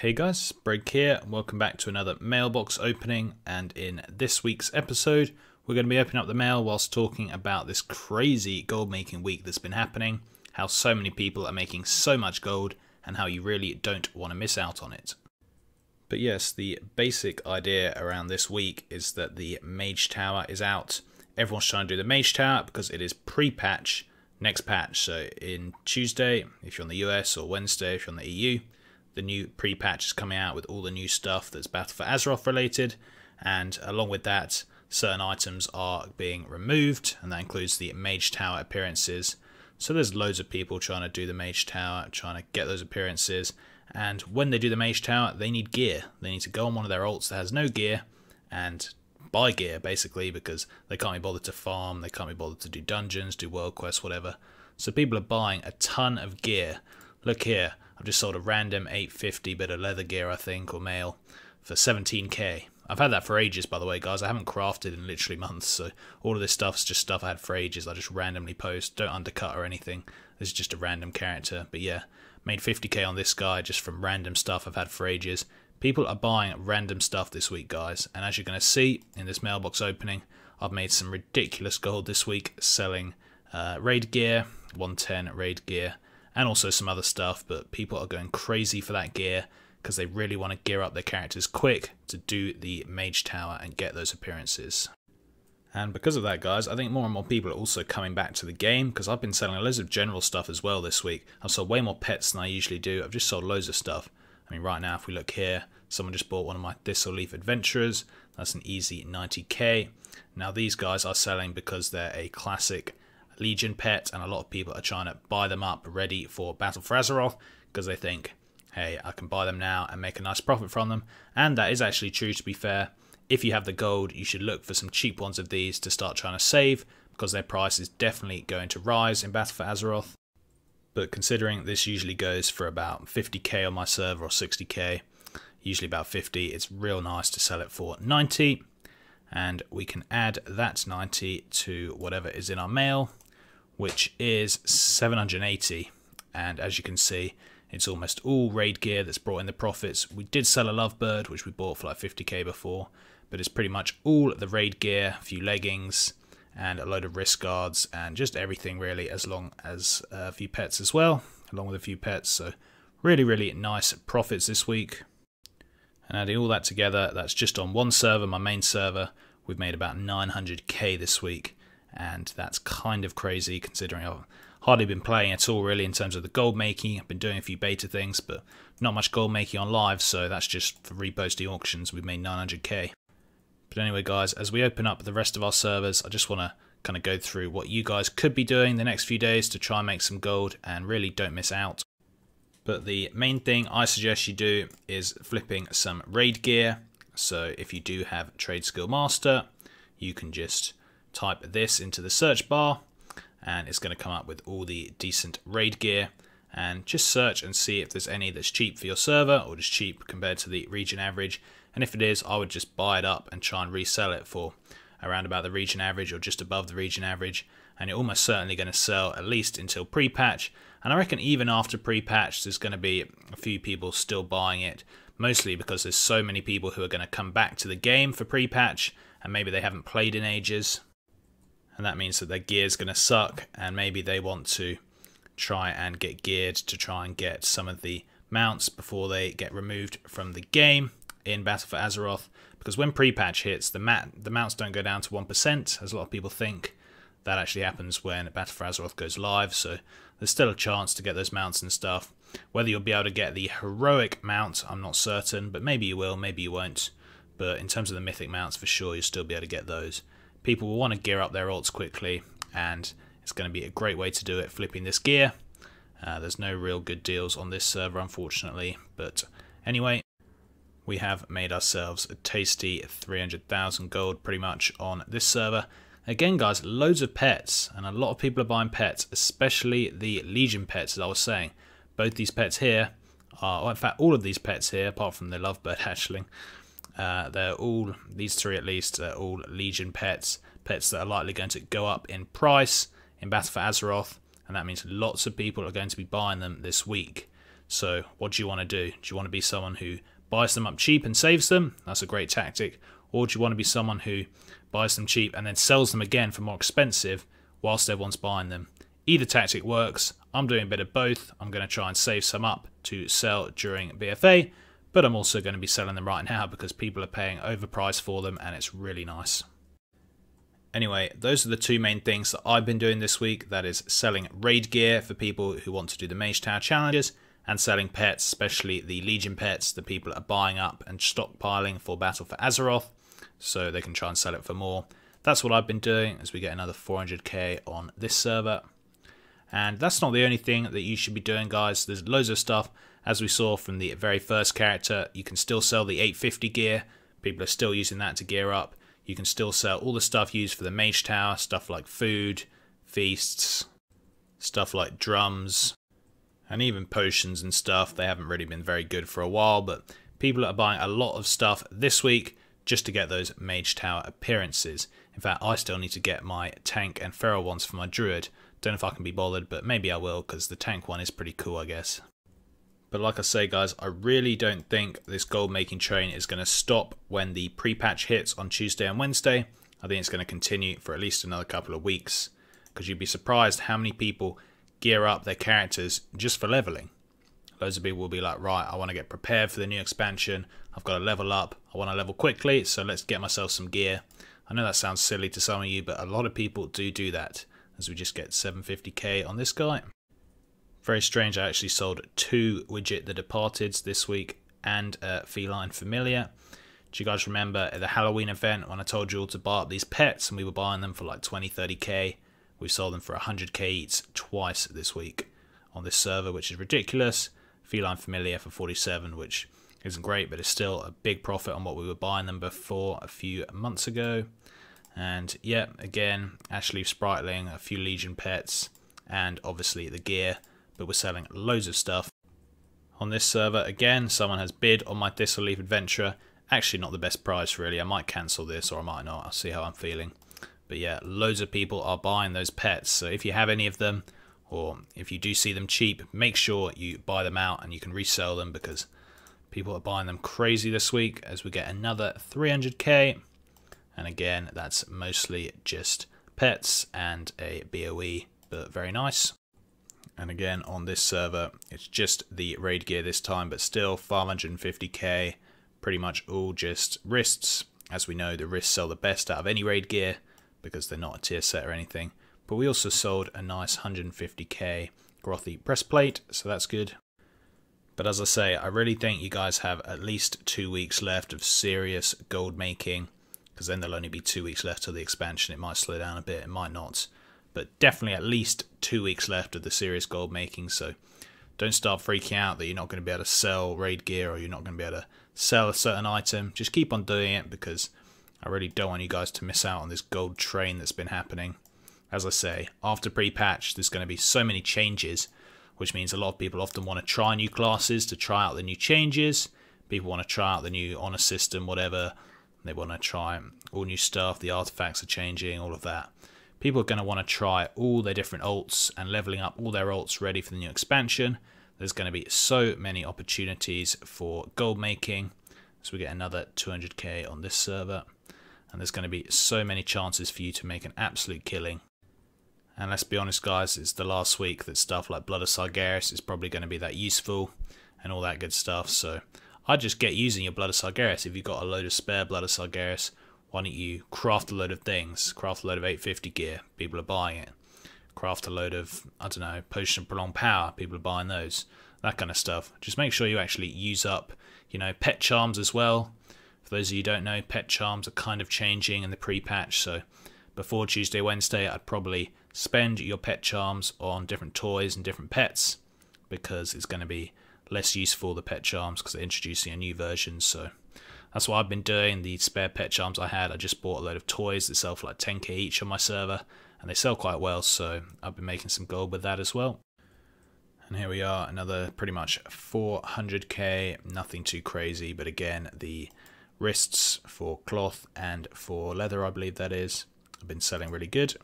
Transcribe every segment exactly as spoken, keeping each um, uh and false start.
Hey guys, Breg here, and welcome back to another mailbox opening. And in this week's episode, we're going to be opening up the mail whilst talking about this crazy gold making week that's been happening, how so many people are making so much gold, and how you really don't want to miss out on it. But yes, the basic idea around this week is that the Mage Tower is out. Everyone's trying to do the Mage Tower because it is pre-patch, next patch. So in Tuesday, if you're in the U S, or Wednesday, if you're in the E U, the new pre-patch is coming out with all the new stuff that's Battle for Azeroth related, and along with that, certain items are being removed, and that includes the Mage Tower appearances. So there's loads of people trying to do the Mage Tower, trying to get those appearances, and when they do the Mage Tower, they need gear. They need to go on one of their alts that has no gear and buy gear, basically, because they can't be bothered to farm, they can't be bothered to do dungeons, do world quests, whatever. So people are buying a ton of gear. Look here, I've just sold a random eight fifty bit of leather gear, I think, or mail, for seventeen K. I've had that for ages, by the way, guys. I haven't crafted in literally months, so all of this stuff's just stuff I had for ages. I just randomly post, don't undercut or anything. This is just a random character, but yeah, made fifty K on this guy just from random stuff I've had for ages. People are buying random stuff this week, guys, and as you're going to see in this mailbox opening, I've made some ridiculous gold this week selling uh, raid gear, one ten raid gear, and also some other stuff, but people are going crazy for that gear because they really want to gear up their characters quick to do the Mage Tower and get those appearances. And because of that, guys, I think more and more people are also coming back to the game, because I've been selling loads of general stuff as well this week. I've sold way more pets than I usually do. I've just sold loads of stuff. I mean, right now, if we look here, someone just bought one of my Thistleleaf Adventurers. That's an easy ninety K. Now, these guys are selling because they're a classic Legion pet, and a lot of people are trying to buy them up ready for Battle for Azeroth because they think, hey, I can buy them now and make a nice profit from them. And that is actually true, to be fair. If you have the gold, you should look for some cheap ones of these to start trying to save, because their price is definitely going to rise in Battle for Azeroth. But considering this usually goes for about fifty K on my server, or sixty K, usually about fifty, it's real nice to sell it for ninety, and we can add that ninety to whatever is in our mail, which is seven hundred eighty, and as you can see, it's almost all raid gear that's brought in the profits. We did sell a lovebird, which we bought for like fifty K before, but it's pretty much all the raid gear, a few leggings, and a load of wrist guards, and just everything really, as long as a few pets as well, along with a few pets. So really, really nice profits this week. And adding all that together, that's just on one server, my main server, we've made about nine hundred K this week. And that's kind of crazy, considering I've hardly been playing at all really in terms of the gold making. I've been doing a few beta things, but not much gold making on live, so that's just for reposting auctions. We've made nine hundred K. But anyway, guys, as we open up the rest of our servers, I just want to kind of go through what you guys could be doing the next few days to try and make some gold, and really don't miss out. But the main thing I suggest you do is flipping some raid gear. So if you do have Trade Skill Master, you can just type this into the search bar, and it's going to come up with all the decent raid gear, and just search and see if there's any that's cheap for your server, or just cheap compared to the region average. And if it is, I would just buy it up and try and resell it for around about the region average, or just above the region average, and you're almost certainly going to sell at least until pre-patch. And I reckon even after pre-patch, there's going to be a few people still buying it, mostly because there's so many people who are going to come back to the game for pre-patch, and maybe they haven't played in ages. And that means that their gear is going to suck, and maybe they want to try and get geared to try and get some of the mounts before they get removed from the game in Battle for Azeroth. Because when pre-patch hits, the mat the mounts don't go down to one percent, as a lot of people think. That actually happens when Battle for Azeroth goes live, so there's still a chance to get those mounts and stuff. Whether you'll be able to get the heroic mount, I'm not certain, but maybe you will, maybe you won't. But in terms of the mythic mounts, for sure, you'll still be able to get those. People will want to gear up their alts quickly, and it's going to be a great way to do it, flipping this gear. Uh, there's no real good deals on this server, unfortunately, but anyway, we have made ourselves a tasty three hundred thousand gold pretty much on this server. Again, guys, loads of pets, and a lot of people are buying pets, especially the Legion pets, as I was saying. Both these pets here are, well, in fact, all of these pets here, apart from the lovebird hatchling, Uh, they're all, these three at least, are all Legion pets, pets that are likely going to go up in price in Battle for Azeroth, and that means lots of people are going to be buying them this week. So what do you want to do? Do you want to be someone who buys them up cheap and saves them? That's a great tactic. Or do you want to be someone who buys them cheap and then sells them again for more expensive whilst everyone's buying them? Either tactic works. I'm doing a bit of both. I'm going to try and save some up to sell during B F A, but I'm also going to be selling them right now because people are paying overpriced for them and it's really nice. Anyway, those are the two main things that I've been doing this week. That is selling raid gear for people who want to do the Mage Tower challenges and selling pets, especially the Legion pets that people are buying up and stockpiling for Battle for Azeroth so they can try and sell it for more. That's what I've been doing as we get another four hundred K on this server. And that's not the only thing that you should be doing, guys. There's loads of stuff. As we saw from the very first character, you can still sell the eight fifty gear. People are still using that to gear up. You can still sell all the stuff used for the Mage Tower, stuff like food, feasts, stuff like drums, and even potions and stuff. They haven't really been very good for a while, but people are buying a lot of stuff this week just to get those Mage Tower appearances. In fact, I still need to get my tank and feral ones for my druid. Don't know if I can be bothered, but maybe I will, because the tank one is pretty cool, I guess. But like I say, guys, I really don't think this gold-making train is going to stop when the pre-patch hits on Tuesday and Wednesday. I think it's going to continue for at least another couple of weeks, because you'd be surprised how many people gear up their characters just for leveling. Loads of people will be like, right, I want to get prepared for the new expansion. I've got to level up. I want to level quickly, so let's get myself some gear. I know that sounds silly to some of you, but a lot of people do do that, as we just get seven fifty K on this guy. Very strange, I actually sold two Widget the Departeds this week and uh, Feline Familiar. Do you guys remember at the Halloween event when I told you all to buy up these pets and we were buying them for like twenty, thirty K? We sold them for one hundred K each twice this week on this server, which is ridiculous. Feline Familiar for forty-seven, which isn't great, but it's still a big profit on what we were buying them before a few months ago. And yeah, again, Ashley Spriteling, a few Legion pets, and obviously the gear. But we're selling loads of stuff on this server. Again, someone has bid on my Thistleleaf Adventurer. Actually not the best price, really. I might cancel this, or I might not. I'll see how I'm feeling. But yeah, loads of people are buying those pets, so if you have any of them, or if you do see them cheap, make sure you buy them out and you can resell them, because people are buying them crazy this week as we get another three hundred K. And again, that's mostly just pets and a B O E, but very nice. And again, on this server, it's just the raid gear this time, but still five hundred fifty K, pretty much all just wrists. As we know, the wrists sell the best out of any raid gear because they're not a tier set or anything. But we also sold a nice one hundred fifty K Grothy breastplate, so that's good. But as I say, I really think you guys have at least two weeks left of serious gold making, because then there'll only be two weeks left till the expansion. It might slow down a bit, it might not. But definitely at least two weeks left of the serious gold making, so don't start freaking out that you're not going to be able to sell raid gear or you're not going to be able to sell a certain item. Just keep on doing it, because I really don't want you guys to miss out on this gold train that's been happening. As I say, after pre-patch, there's going to be so many changes, which means a lot of people often want to try new classes to try out the new changes. People want to try out the new honor system, whatever. They want to try all new stuff, the artifacts are changing, all of that. People are going to want to try all their different alts and leveling up all their alts ready for the new expansion. There's going to be so many opportunities for gold making. So we get another two hundred K on this server. And there's going to be so many chances for you to make an absolute killing. And let's be honest, guys, it's the last week that stuff like Blood of Sargeras is probably going to be that useful and all that good stuff. So I'd just get using your Blood of Sargeras. If you've got a load of spare Blood of Sargeras, why don't you craft a load of things? Craft a load of eight fifty gear. People are buying it. Craft a load of, I don't know, potion of prolonged power. People are buying those. That kind of stuff. Just make sure you actually use up, you know, pet charms as well. For those of you who don't know, pet charms are kind of changing in the pre-patch. So before Tuesday, Wednesday, I'd probably spend your pet charms on different toys and different pets, because it's going to be less useful, the pet charms, because they're introducing a new version. So that's what I've been doing. The spare pet charms I had, I just bought a load of toys that sell for like ten K each on my server, and they sell quite well, so I've been making some gold with that as well. And here we are, another pretty much four hundred K, nothing too crazy, but again, the wrists for cloth and for leather, I believe that is, have been selling really good.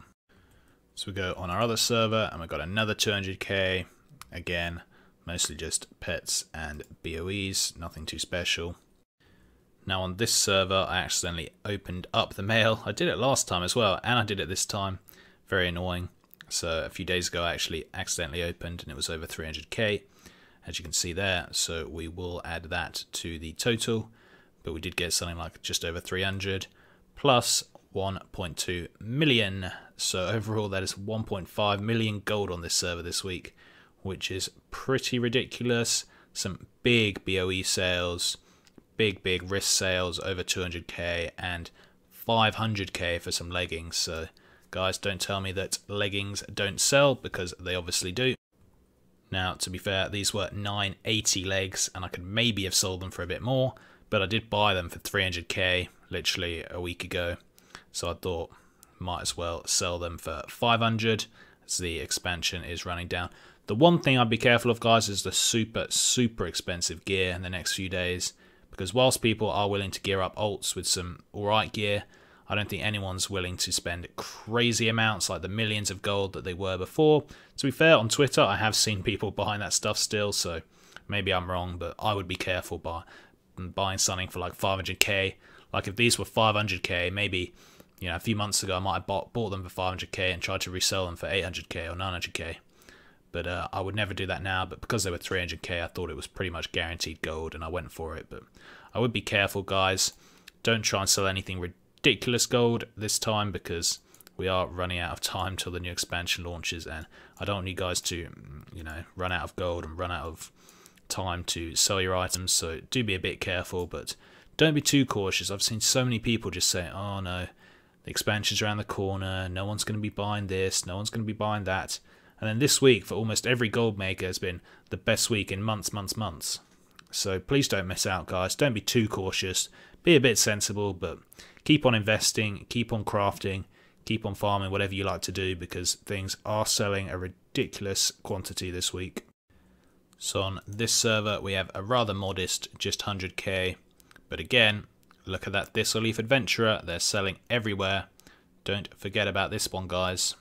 So we go on our other server, and we've got another two hundred K, again, mostly just pets and B O Es, nothing too special. Now on this server I accidentally opened up the mail. I did it last time as well, and I did it this time. Very annoying. So a few days ago I actually accidentally opened and it was over three hundred K, as you can see there. So we will add that to the total, but we did get something like just over three hundred plus one point two million. So overall that is one point five million gold on this server this week, which is pretty ridiculous. Some big B O E sales, big big wrist sales, over two hundred K and five hundred K for some leggings. So guys, don't tell me that leggings don't sell, because they obviously do. Now to be fair, these were nine eighty legs and I could maybe have sold them for a bit more, but I did buy them for three hundred K literally a week ago, so I thought might as well sell them for five hundred as the expansion is running down. The one thing I'd be careful of, guys, is the super super expensive gear in the next few days, because whilst people are willing to gear up alts with some alright gear, I don't think anyone's willing to spend crazy amounts like the millions of gold that they were before. To be fair, on Twitter I have seen people buying that stuff still, so maybe I'm wrong, but I would be careful by buying something for like five hundred K. Like if these were five hundred K, maybe, you know, a few months ago I might have bought, bought them for five hundred K and tried to resell them for eight hundred K or nine hundred K. But uh, I would never do that now, but because they were three hundred K I thought it was pretty much guaranteed gold and I went for it. But I would be careful, guys. Don't try and sell anything ridiculous gold this time, because we are running out of time till the new expansion launches, and I don't want you guys to, you know, run out of gold and run out of time to sell your items. So do be a bit careful, but don't be too cautious. I've seen so many people just say, oh no, the expansion's around the corner, no one's going to be buying this, no one's going to be buying that. And then this week for almost every gold maker has been the best week in months, months, months. So please don't miss out, guys. Don't be too cautious. Be a bit sensible, but keep on investing, keep on crafting, keep on farming, whatever you like to do, because things are selling a ridiculous quantity this week. So on this server we have a rather modest just one hundred K. But again, look at that Thistleleaf Adventurer. They're selling everywhere. Don't forget about this one, guys.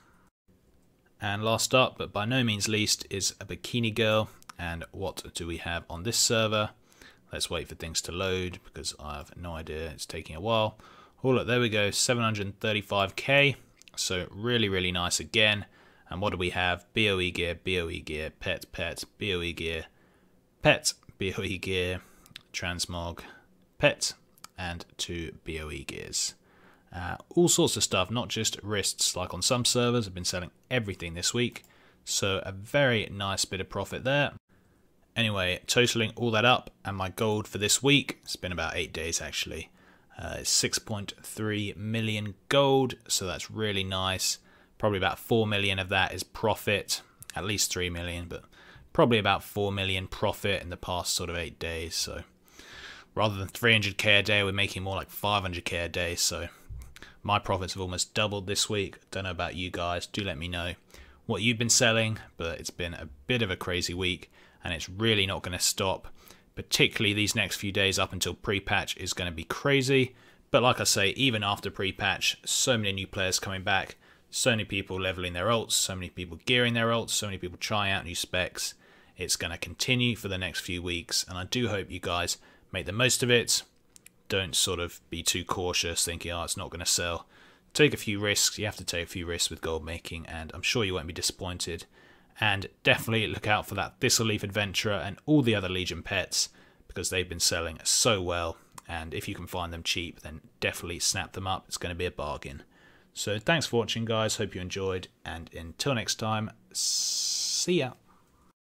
And last up, but by no means least, is a Bikini Girl. And what do we have on this server? Let's wait for things to load, because I have no idea, it's taking a while. Oh look, there we go, seven hundred thirty-five K. So really, really nice again. And what do we have? B O E gear, B O E gear, pet, pet, B O E gear, pet, B O E gear, transmog, pet, and two B O E gears. Uh, all sorts of stuff, not just wrists, like on some servers have been selling everything this week. So a very nice bit of profit there. Anyway, totaling all that up, and my gold for this week, it's been about eight days actually, uh, is six point three million gold, so that's really nice. Probably about four million of that is profit, at least three million, but probably about four million profit in the past sort of eight days. So rather than three hundred K a day, we're making more like five hundred K a day, so my profits have almost doubled this week. Don't know about you guys, do let me know what you've been selling, but it's been a bit of a crazy week and it's really not going to stop. Particularly these next few days up until pre-patch is going to be crazy, but like I say, even after pre-patch, so many new players coming back, so many people leveling their alts, so many people gearing their alts, so many people trying out new specs. It's going to continue for the next few weeks, and I do hope you guys make the most of it. Don't sort of be too cautious thinking, oh, it's not going to sell. Take a few risks. You have to take a few risks with gold making, and I'm sure you won't be disappointed. And definitely look out for that Thistleleaf Adventurer and all the other Legion pets, because they've been selling so well, and if you can find them cheap, then definitely snap them up. It's going to be a bargain. So thanks for watching, guys. Hope you enjoyed, and until next time, see ya.